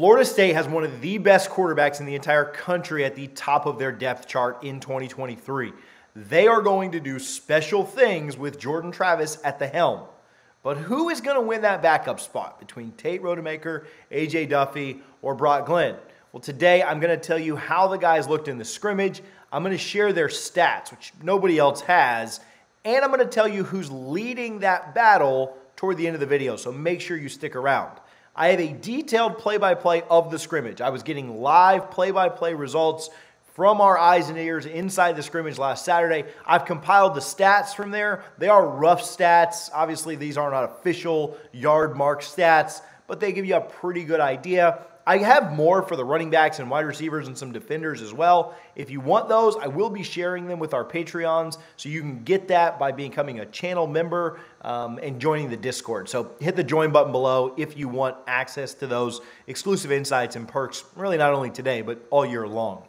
Florida State has one of the best quarterbacks in the entire country at the top of their depth chart in 2023. They are going to do special things with Jordan Travis at the helm. But who is going to win that backup spot between Tate Rodemaker, AJ Duffy, or Brock Glenn? Well, today I'm going to tell you how the guys looked in the scrimmage. I'm going to share their stats, which nobody else has. And I'm going to tell you who's leading that battle toward the end of the video. So make sure you stick around. I have a detailed play-by-play of the scrimmage. I was getting live play-by-play results from our eyes and ears inside the scrimmage last Saturday. I've compiled the stats from there. They are rough stats. Obviously, these are not official yard mark stats, but they give you a pretty good idea. I have more for the running backs and wide receivers and some defenders as well. If you want those, I will be sharing them with our Patreons, so you can get that by becoming a channel member and joining the Discord. So hit the join button below if you want access to those exclusive insights and perks, really not only today, but all year long.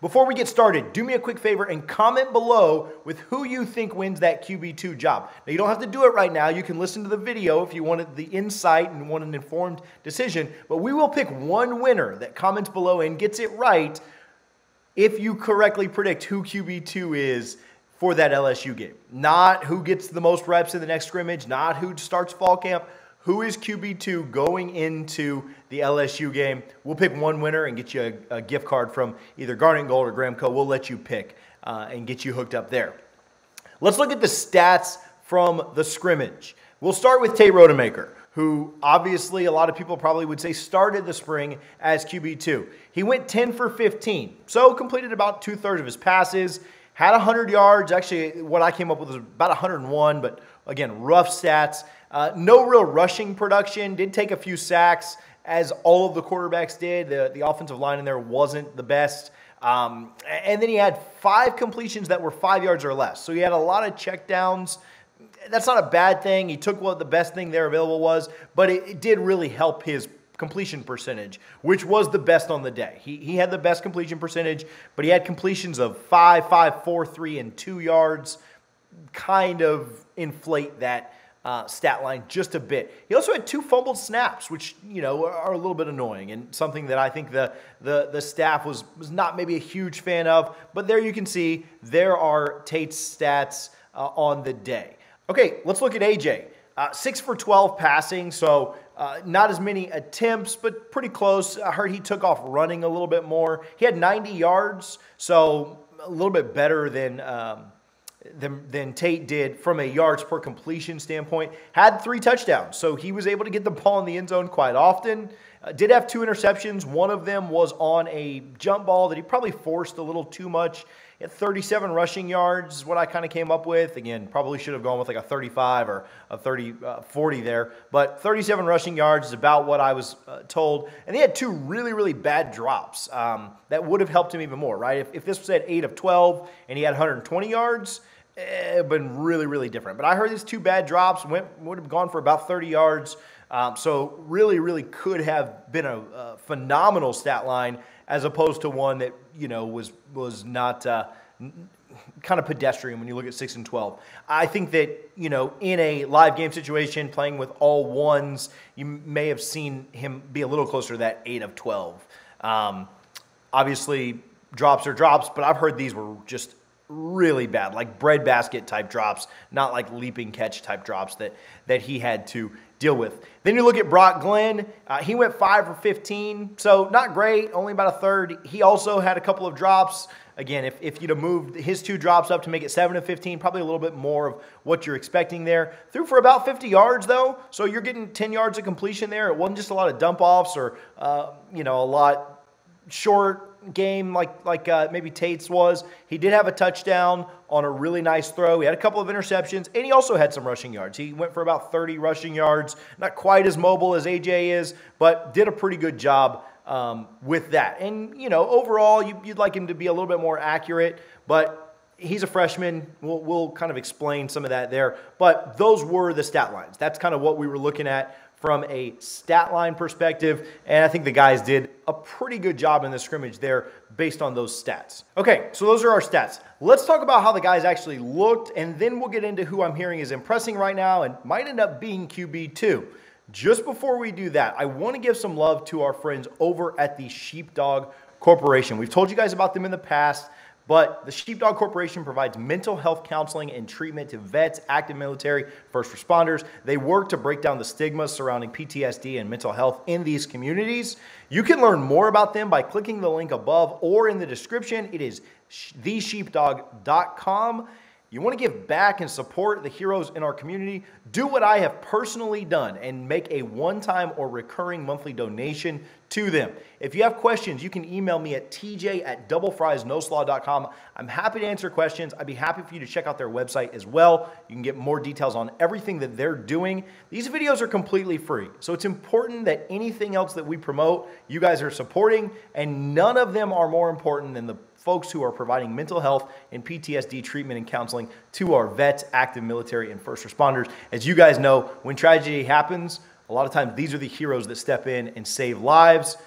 Before we get started, do me a quick favor and comment below with who you think wins that QB2 job. Now, you don't have to do it right now. You can listen to the video if you want the insight and want an informed decision. But we will pick one winner that comments below and gets it right if you correctly predict who QB2 is for that LSU game. Not who gets the most reps in the next scrimmage, not who starts fall camp. Who is QB2 going into the LSU game? We'll pick one winner and get you a gift card from either Garnet Gold or Graham Co. We'll let you pick and get you hooked up there. Let's look at the stats from the scrimmage. We'll start with Tate Rodemaker, who obviously a lot of people probably would say started the spring as QB2. He went 10 for 15, so completed about two-thirds of his passes, had 100 yards. Actually, what I came up with was about 101, but again, rough stats. No real rushing production, did take a few sacks, as all of the quarterbacks did. The offensive line in there wasn't the best. And then he had 5 completions that were 5 yards or less. So he had a lot of checkdowns. That's not a bad thing. He took what the best thing there available was, but it did really help his completion percentage, which was the best on the day. He had the best completion percentage, but he had completions of 5, 5, 4, 3, and 2 yards. Kind of inflate that stat line just a bit. He also had 2 fumbled snaps, which, you know, are a little bit annoying and something that I think the staff was not maybe a huge fan of. But there you can see there are Tate's stats on the day. Okay, let's look at AJ. 6 for 12 passing, so not as many attempts, but pretty close. I heard he took off running a little bit more. He had 90 yards, so a little bit better than Tate did from a yards per completion standpoint. Had 3 touchdowns, so he was able to get the ball in the end zone quite often. Did have 2 interceptions. One of them was on a jump ball that he probably forced a little too much. He had 37 rushing yards is what I kind of came up with. Again, probably should have gone with like a 35 or a 40 there. But 37 rushing yards is about what I was told. And he had 2 really, really bad drops that would have helped him even more, right? If this said 8 of 12 and he had 120 yards, it would have been really, really different. But I heard these 2 bad drops would have gone for about 30 yards. So really, really could have been a phenomenal stat line as opposed to one that, you know, was not kind of pedestrian when you look at 6 and 12. I think that, you know, in a live game situation, playing with all ones, you may have seen him be a little closer to that 8 of 12. Obviously, drops are drops, but I've heard these were just really bad, like breadbasket type drops, not like leaping catch type drops that he had to deal with. Then you look at Brock Glenn. He went 5 for 15, so not great, only about a third. He also had a couple of drops. Again, if you'd have moved his 2 drops up to make it 7 of 15, probably a little bit more of what you're expecting there. Threw for about 50 yards, though, so you're getting 10 yards of completion there. It wasn't just a lot of dump-offs or, you know, a lot short game like maybe Tate's was. He did have a touchdown on a really nice throw. He had a couple of interceptions, and he also had some rushing yards. He went for about 30 rushing yards. Not quite as mobile as AJ is, but did a pretty good job with that. And, you know, overall, you'd like him to be a little bit more accurate, but he's a freshman. We'll kind of explain some of that there. But those were the stat lines. That's kind of what we were looking at from a stat line perspective, and I think the guys did a pretty good job in the scrimmage there based on those stats. Okay, so those are our stats. Let's talk about how the guys actually looked, and then we'll get into who I'm hearing is impressing right now and might end up being QB2. Just before we do that, I want to give some love to our friends over at the Sheepdog Corporation. We've told you guys about them in the past, but the Sheepdog Corporation provides mental health counseling and treatment to vets, active military, first responders. They work to break down the stigma surrounding PTSD and mental health in these communities. You can learn more about them by clicking the link above or in the description. It is thesheepdog.com. You want to give back and support the heroes in our community? Do what I have personally done and make a one-time or recurring monthly donation to them. If you have questions, you can email me at tj@doublefriesnoslaw.com. I'm happy to answer questions. I'd be happy for you to check out their website as well. You can get more details on everything that they're doing. These videos are completely free, so it's important that anything else that we promote, you guys are supporting, and none of them are more important than the folks who are providing mental health and PTSD treatment and counseling to our vets, active military, and first responders. As you guys know, when tragedy happens, a lot of times these are the heroes that step in and save lives.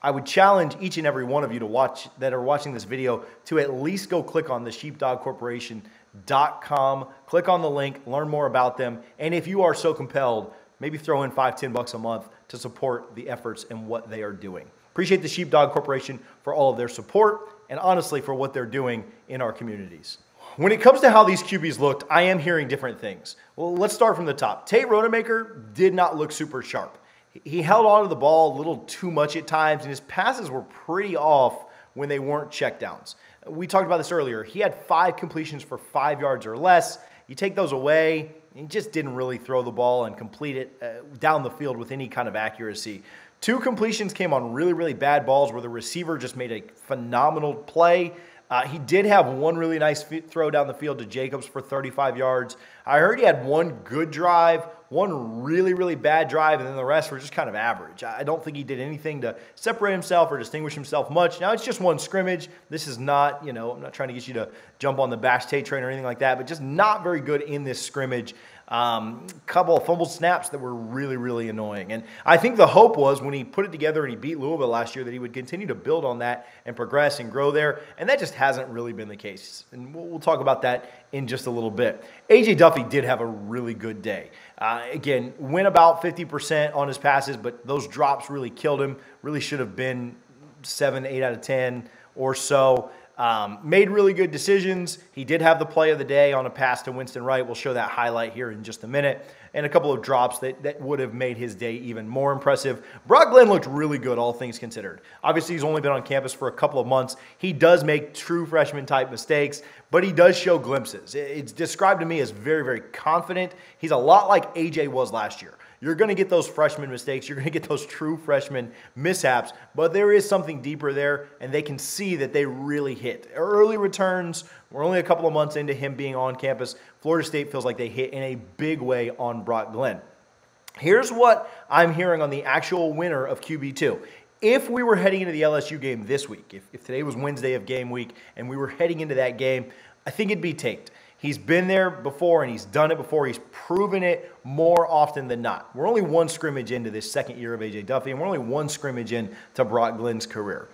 I would challenge each and every one of you to watch that are watching this video to at least go click on the sheepdogcorporation.com, click on the link, learn more about them. And if you are so compelled, maybe throw in $5, $10 a month to support the efforts and what they are doing. Appreciate the Sheepdog Corporation for all of their support, and honestly for what they're doing in our communities. When it comes to how these QBs looked, I am hearing different things. Well, let's start from the top. Tate Rodemaker did not look super sharp. He held onto the ball a little too much at times, and his passes were pretty off when they weren't checkdowns. We talked about this earlier. He had 5 completions for 5 yards or less. You take those away, he just didn't really throw the ball and complete it down the field with any kind of accuracy. 2 completions came on really, really bad balls where the receiver just made a phenomenal play. He did have one really nice throw down the field to Jacobs for 35 yards. I heard he had one good drive, one really, really bad drive, and then the rest were just kind of average. I don't think he did anything to separate himself or distinguish himself much. Now, it's just one scrimmage. This is not, you know, I'm not trying to get you to jump on the bash Tate train or anything like that, but just not very good in this scrimmage. Couple of fumbled snaps that were really, really annoying. And I think the hope was when he put it together and he beat Louisville last year that he would continue to build on that and progress and grow there. And that just hasn't really been the case. And we'll talk about that in just a little bit. AJ Duffy did have a really good day. Again, went about 50% on his passes, but those drops really killed him. Really should have been 7, 8 out of 10 or so. Made really good decisions. He did have the play of the day on a pass to Winston Wright. We'll show that highlight here in just a minute. And a couple of drops that would have made his day even more impressive. Brock Glenn looked really good, all things considered. Obviously, he's only been on campus for a couple of months. He does make true freshman-type mistakes, but he does show glimpses. It's described to me as very, very confident. He's a lot like AJ was last year. You're going to get those freshman mistakes. You're going to get those true freshman mishaps, but there is something deeper there, and they can see that they really hit. Early returns, we're only a couple of months into him being on campus. Florida State feels like they hit in a big way on Brock Glenn. Here's what I'm hearing on the actual winner of QB2. If we were heading into the LSU game this week, if today was Wednesday of game week and we were heading into that game, I think it'd be Tate. He's been there before, and he's done it before. He's proven it more often than not. We're only one scrimmage into this second year of A.J. Duffy, and we're only one scrimmage into Brock Glenn's career.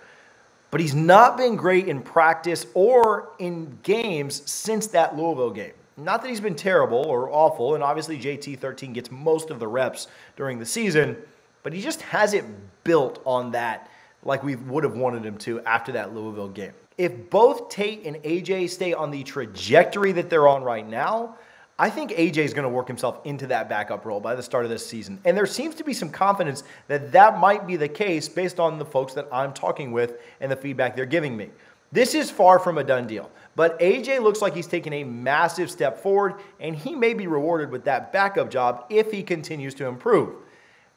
But he's not been great in practice or in games since that Louisville game. Not that he's been terrible or awful, and obviously JT13 gets most of the reps during the season, but he just hasn't built on that like we would have wanted him to after that Louisville game. If both Tate and AJ stay on the trajectory that they're on right now, I think AJ is going to work himself into that backup role by the start of this season. And there seems to be some confidence that that might be the case based on the folks that I'm talking with and the feedback they're giving me. This is far from a done deal, but AJ looks like he's taken a massive step forward, and he may be rewarded with that backup job if he continues to improve.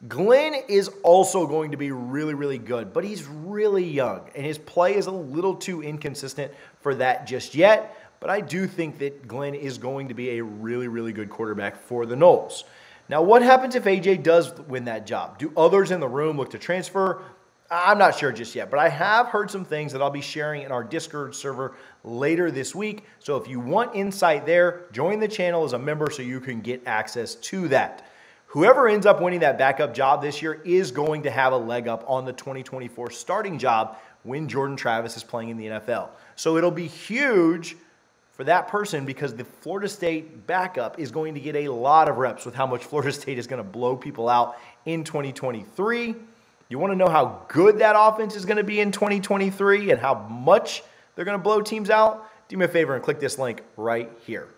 Glenn is also going to be really, really good, but he's really young, and his play is a little too inconsistent for that just yet, but I do think that Glenn is going to be a really, really good quarterback for the Noles. Now, what happens if AJ does win that job? Do others in the room look to transfer? I'm not sure just yet, but I have heard some things that I'll be sharing in our Discord server later this week, so if you want insight there, join the channel as a member so you can get access to that. Whoever ends up winning that backup job this year is going to have a leg up on the 2024 starting job when Jordan Travis is playing in the NFL. So it'll be huge for that person because the Florida State backup is going to get a lot of reps with how much Florida State is going to blow people out in 2023. You want to know how good that offense is going to be in 2023 and how much they're going to blow teams out? Do me a favor and click this link right here.